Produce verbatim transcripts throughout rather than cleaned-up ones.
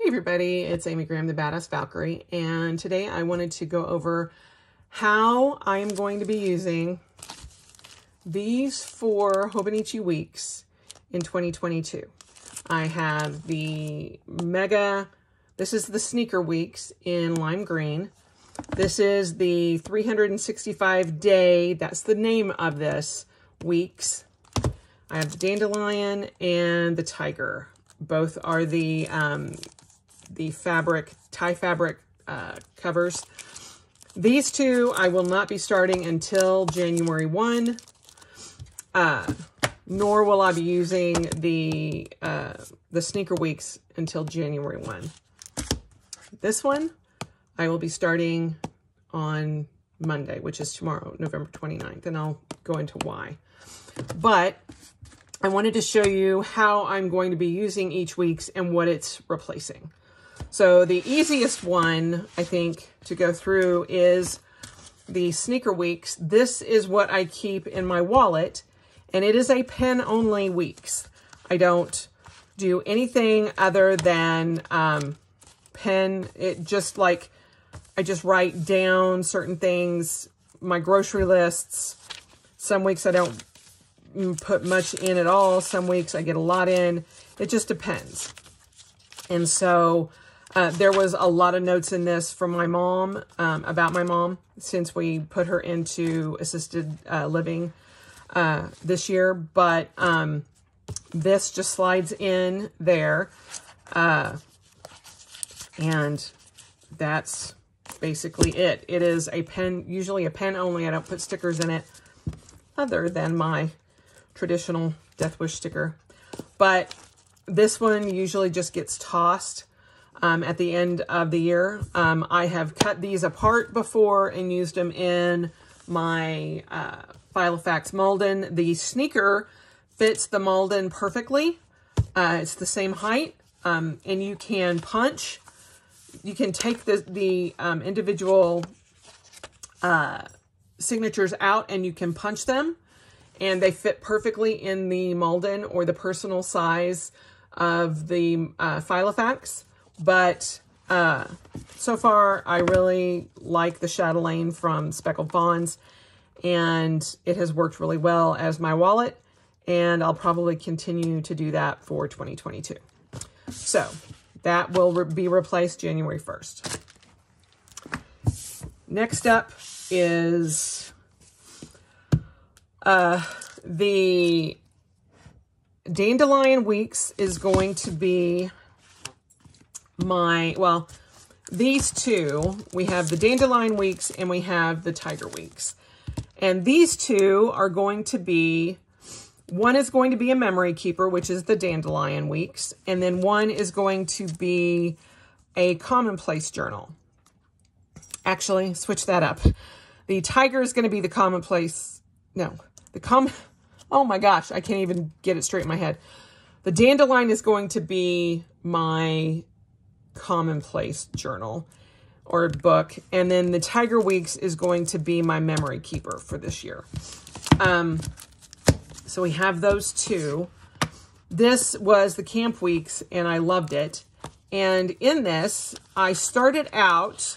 Hey everybody, it's Amy Graham, the Badass Valkyrie, and today I wanted to go over how I am going to be using these four Hobonichi Weeks in twenty twenty-two. I have the Mega, this is the Sneaker Weeks in lime green. This is the three hundred sixty-five day, that's the name of this, Weeks. I have the Dandelion and the Tiger. Both are the um, the fabric, tie fabric uh, covers. These two I will not be starting until January first, uh, nor will I be using the, uh, the Sneaker Weeks until January first. This one I will be starting on Monday, which is tomorrow, November twenty-ninth, and I'll go into why. But I wanted to show you how I'm going to be using each week's and what it's replacing. So the easiest one, I think, to go through is the Sneaker Weeks. This is what I keep in my wallet, and it is a pen-only weeks. I don't do anything other than um, pen. It just like, I just write down certain things, my grocery lists. Some weeks I don't put much in at all. Some weeks I get a lot in. It just depends. And so uh, there was a lot of notes in this from my mom, um, about my mom, since we put her into assisted uh, living uh, this year. But um, this just slides in there. Uh, and that's basically it. It is a pen, usually a pen only. I don't put stickers in it other than my traditional Death Wish sticker, but this one usually just gets tossed um, at the end of the year. Um, I have cut these apart before and used them in my uh, Filofax Malden. The sneaker fits the Malden perfectly. Uh, it's the same height, um, and you can punch. You can take the, the um, individual uh, signatures out and you can punch them. And they fit perfectly in the Malden or the personal size of the uh, Filofax. But uh, so far, I really like the Chatelaine from Speckled Fawns. And it has worked really well as my wallet. And I'll probably continue to do that for twenty twenty-two. So that will re be replaced January first. Next up is Uh, the Dandelion Weeks is going to be my, well, these two, we have the Dandelion Weeks and we have the Tiger Weeks. And these two are going to be, one is going to be a memory keeper, which is the Dandelion Weeks. And then one is going to be a commonplace journal. Actually, switch that up. The Tiger is going to be the commonplace, no. The com oh my gosh, I can't even get it straight in my head. The Dandelion is going to be my commonplace journal or book. And then the Tiger Weeks is going to be my memory keeper for this year. Um, so we have those two. This was the Camp Weeks and I loved it. And in this, I started out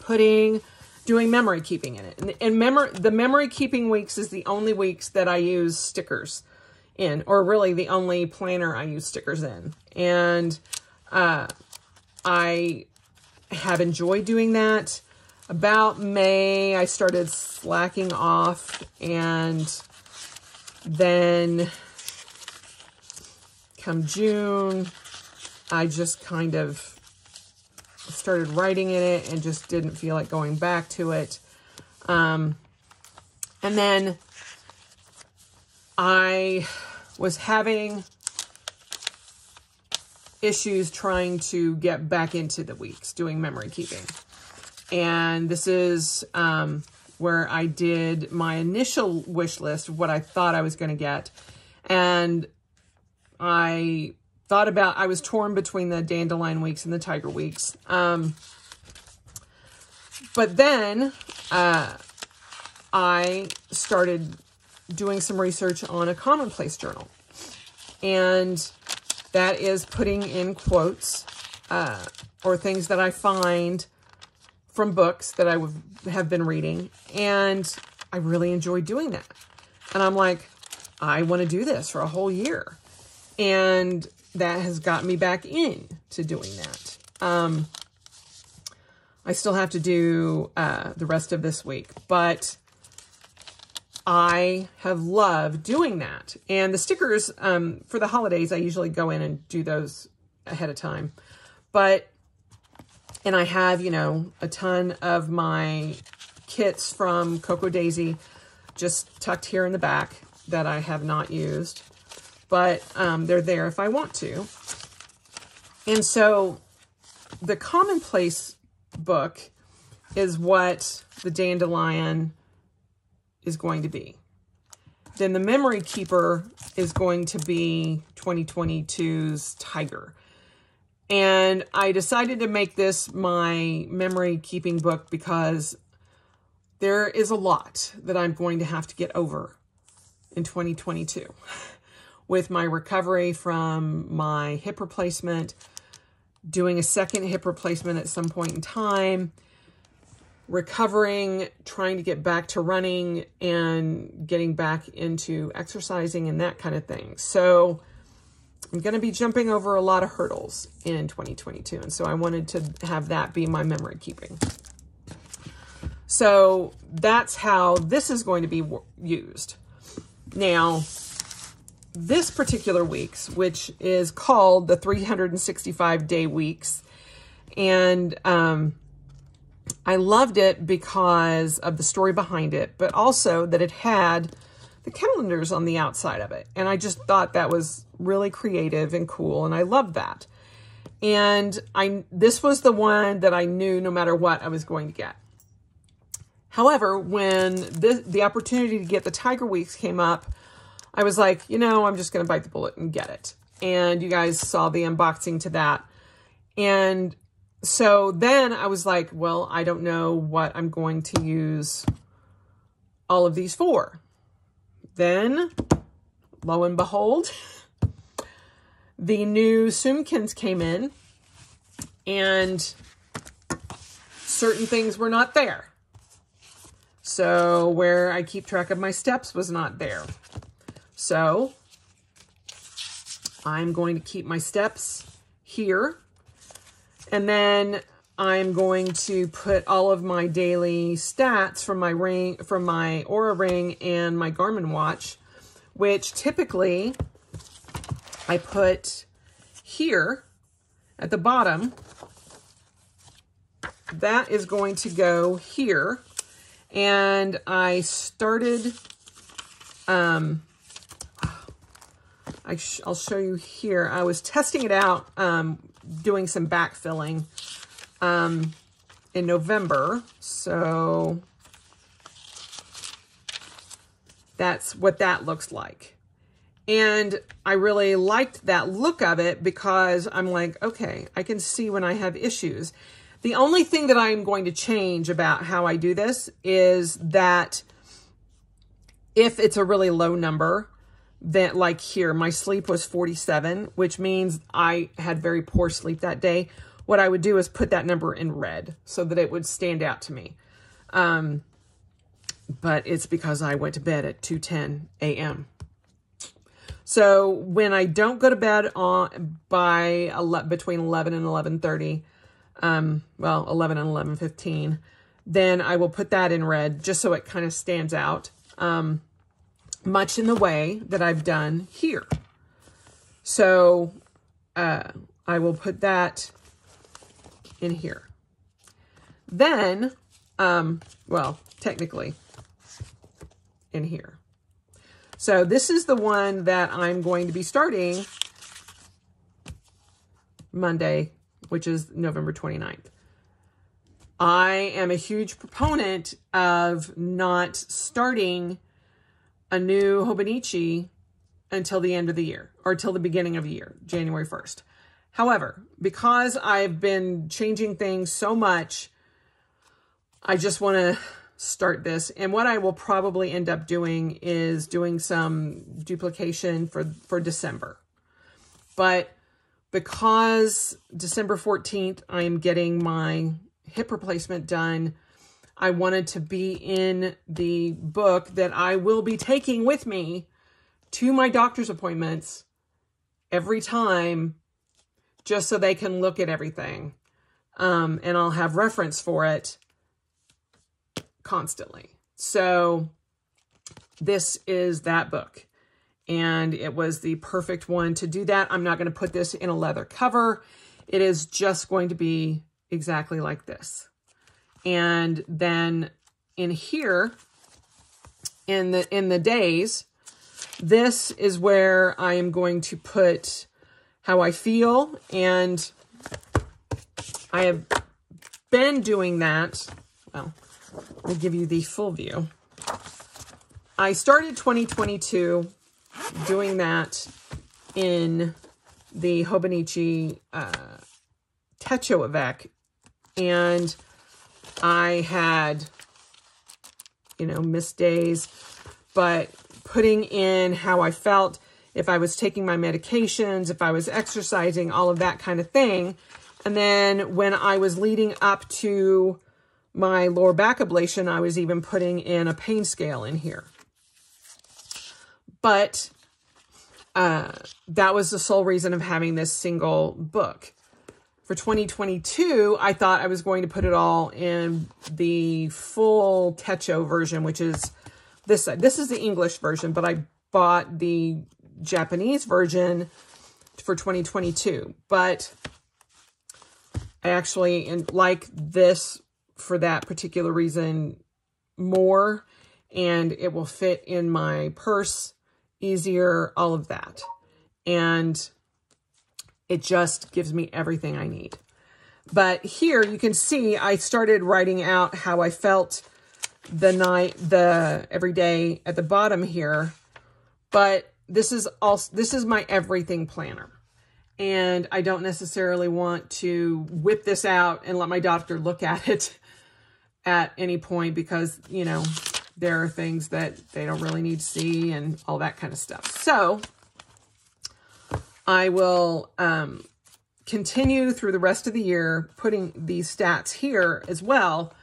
putting doing memory keeping in it. And, and memory, the memory keeping weeks is the only weeks that I use stickers in, or really the only planner I use stickers in. And uh, I have enjoyed doing that. About May, I started slacking off and then come June, I just kind of started writing in it and just didn't feel like going back to it. Um, and then I was having issues trying to get back into the weeks doing memory keeping. And this is um, where I did my initial wish list, what I thought I was going to get. And I thought about, I was torn between the Dandelion Weeks and the Tiger Weeks. Um, but then uh, I started doing some research on a commonplace journal. And That is putting in quotes uh, or things that I find from books that I would have been reading. And I really enjoy doing that. And I'm like, I want to do this for a whole year. And that has got me back in to doing that. Um, I still have to do uh, the rest of this week, but I have loved doing that. And the stickers um, for the holidays, I usually go in and do those ahead of time. But, and I have, you know, a ton of my kits from Coco Daisy just tucked here in the back that I have not used, but um, they're there if I want to. And so the commonplace book is what the Dandelion is going to be. Then the Memory Keeper is going to be twenty twenty-two's Tiger. And I decided to make this my memory keeping book because there is a lot that I'm going to have to get over in twenty twenty-two with my recovery from my hip replacement, doing a second hip replacement at some point in time, recovering, trying to get back to running and getting back into exercising and that kind of thing. So I'm going to be jumping over a lot of hurdles in twenty twenty-two. And so I wanted to have that be my memory keeping. So that's how this is going to be used. Now, this particular week's, which is called the three hundred sixty-five day weeks. And um, I loved it because of the story behind it, but also that it had the calendars on the outside of it. And I just thought that was really creative and cool. And I loved that. And I this was the one that I knew no matter what I was going to get. However, when this, the opportunity to get the Tiger Weeks came up, I was like, you know, I'm just going to bite the bullet and get it. And you guys saw the unboxing to that. And so then I was like, well, I don't know what I'm going to use all of these for. Then, lo and behold, the new Sumkins came in and certain things were not there. So where I keep track of my steps was not there. So I'm going to keep my steps here. And then I'm going to put all of my daily stats from my ring, from my Oura ring and my Garmin watch, which typically I put here at the bottom. That is going to go here. And I started, um, I sh I'll show you here. I was testing it out, um, doing some backfilling, um, in November. So that's what that looks like. And I really liked that look of it because I'm like, okay, I can see when I have issues. The only thing that I'm going to change about how I do this is that if it's a really low number, that like here, my sleep was forty-seven, which means I had very poor sleep that day. What I would do is put that number in red so that it would stand out to me. Um, but it's because I went to bed at two ten a m So when I don't go to bed on by between eleven and eleven thirty, Um, well, eleven and eleven fifteen, then I will put that in red just so it kind of stands out, um, much in the way that I've done here. So, uh, I will put that in here. Then, um, well, technically in here. So this is the one that I'm going to be starting Monday, which is November twenty-ninth. I am a huge proponent of not starting a new Hobonichi until the end of the year, or till the beginning of the year, January first. However, because I've been changing things so much, I just want to start this. And what I will probably end up doing is doing some duplication for, for December. But because December fourteenth, I'm getting my hip replacement done, I wanted to be in the book that I will be taking with me to my doctor's appointments every time, just so they can look at everything. Um, and I'll have reference for it constantly. So this is that book. And it was the perfect one to do that. I'm not going to put this in a leather cover. It is just going to be exactly like this. And then in here, in the, in the days, this is where I am going to put how I feel. And I have been doing that. Well, I'll give you the full view. I started twenty twenty-two doing that in the Hobonichi uh, Techo Avec. And I had, you know, missed days, but putting in how I felt, if I was taking my medications, if I was exercising, all of that kind of thing. And then when I was leading up to my lower back ablation, I was even putting in a pain scale in here. But uh, that was the sole reason of having this single book. For twenty twenty-two, I thought I was going to put it all in the full Techo version, which is this side. This is the English version, but I bought the Japanese version for twenty twenty-two. But I actually and like this for that particular reason more, and it will fit in my purse easier, all of that. And it just gives me everything I need. But here you can see I started writing out how I felt the night, the every day at the bottom here. But this is also, this is my everything planner. And I don't necessarily want to whip this out and let my doctor look at it at any point, because, you know, there are things that they don't really need to see and all that kind of stuff. So I will um, continue through the rest of the year putting these stats here as well,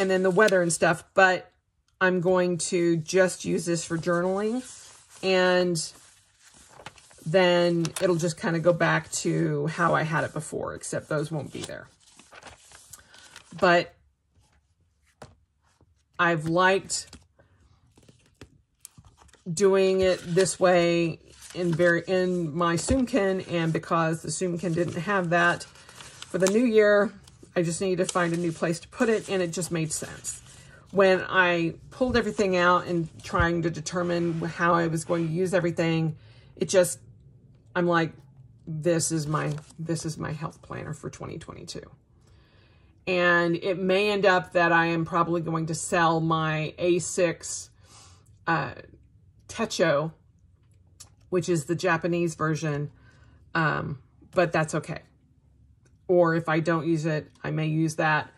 and then the weather and stuff, but I'm going to just use this for journaling, and then it'll just kind of go back to how I had it before, except those won't be there. But I've liked doing it this way in very in my Sumkin, and because the Sumkin didn't have that for the new year, I just needed to find a new place to put it, and it just made sense. When I pulled everything out and trying to determine how I was going to use everything, it just, I'm like, this is my this is my health planner for twenty twenty-two. And it may end up that I am probably going to sell my A six uh, Techo, which is the Japanese version, um, but that's okay. Or if I don't use it, I may use that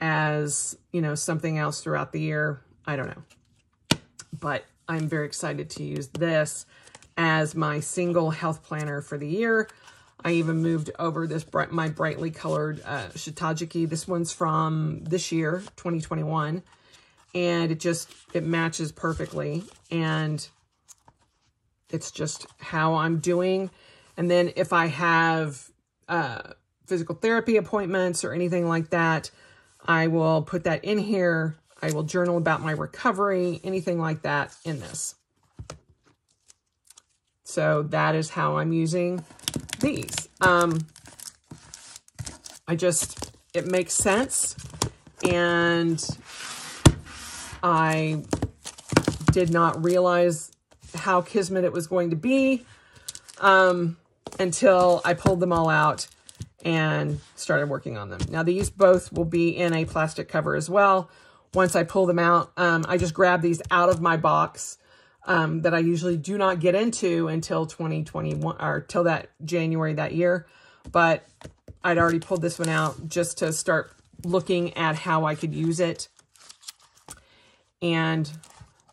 as, you know, something else throughout the year. I don't know. But I'm very excited to use this as my single health planner for the year. I even moved over this bright, my brightly colored uh, shitajiki. This one's from this year, twenty twenty-one. And it just, it matches perfectly. And it's just how I'm doing. And then if I have uh, physical therapy appointments or anything like that, I will put that in here. I will journal about my recovery, anything like that in this. So that is how I'm using these. Um, I just, it makes sense. And I did not realize how kismet it was going to be um, until I pulled them all out and started working on them. Now these both will be in a plastic cover as well. Once I pull them out, um, I just grab these out of my box um, that I usually do not get into until twenty twenty-one or till that January that year. But I'd already pulled this one out just to start looking at how I could use it. And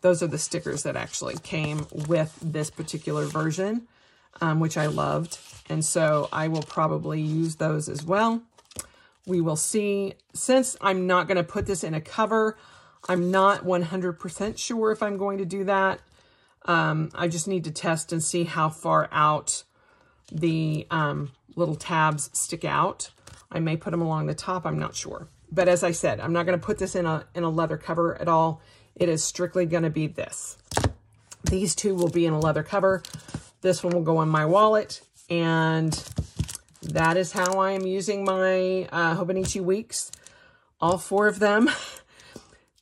those are the stickers that actually came with this particular version, um, which I loved. And so I will probably use those as well. We will see. Since I'm not going to put this in a cover, I'm not one hundred percent sure if I'm going to do that. Um, I just need to test and see how far out the um, little tabs stick out. I may put them along the top, I'm not sure. But as I said, I'm not going to put this in a, in a leather cover at all. It is strictly going to be this. These two will be in a leather cover. This one will go in my wallet. And that is how I am using my uh, Hobonichi Weeks. All four of them.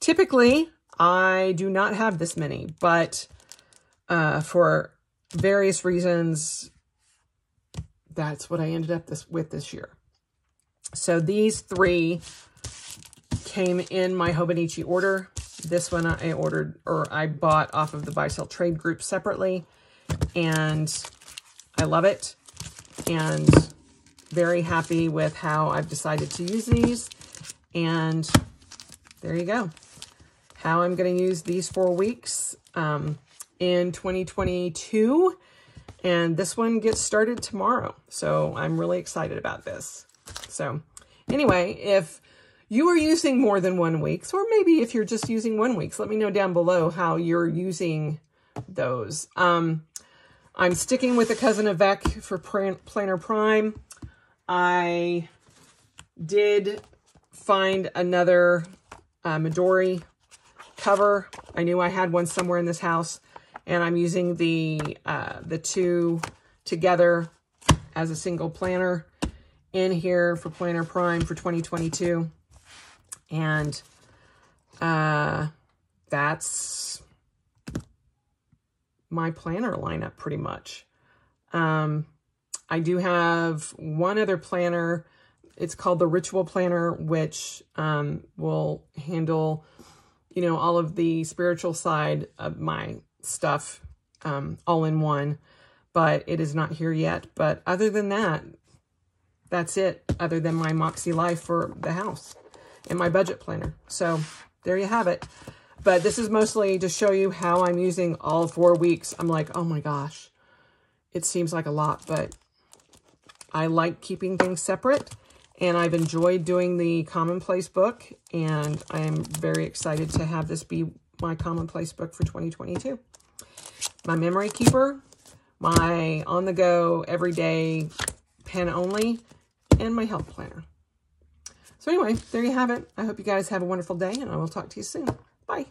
Typically, I do not have this many. But uh, for various reasons, that's what I ended up this, with this year. So these three came in my Hobonichi order. This one I ordered, or I bought off of the Buy Sell Trade group separately, and I love it and very happy with how I've decided to use these. And there you go. How I'm going to use these four weeks um, in twenty twenty-two. And this one gets started tomorrow. So I'm really excited about this. So anyway, if you are using more than one weeks, or maybe if you're just using one weeks, let me know down below how you're using those. Um, I'm sticking with the Cousin Avec for Planner Prime. I did find another uh, Midori cover. I knew I had one somewhere in this house, and I'm using the, uh, the two together as a single planner in here for Planner Prime for twenty twenty-two. And uh, that's my planner lineup pretty much. Um, I do have one other planner. It's called the Ritual Planner, which um, will handle, you know, all of the spiritual side of my stuff um, all in one, but it is not here yet. But other than that, that's it, other than my Moxie Life for the house and my budget planner. So there you have it. But this is mostly to show you how I'm using all four weeks. I'm like, oh my gosh, it seems like a lot, but I like keeping things separate, and I've enjoyed doing the commonplace book, and I am very excited to have this be my commonplace book for twenty twenty-two. My memory keeper, my on-the-go, everyday pen only, and my health planner. So anyway, there you have it. I hope you guys have a wonderful day, and I will talk to you soon. Bye.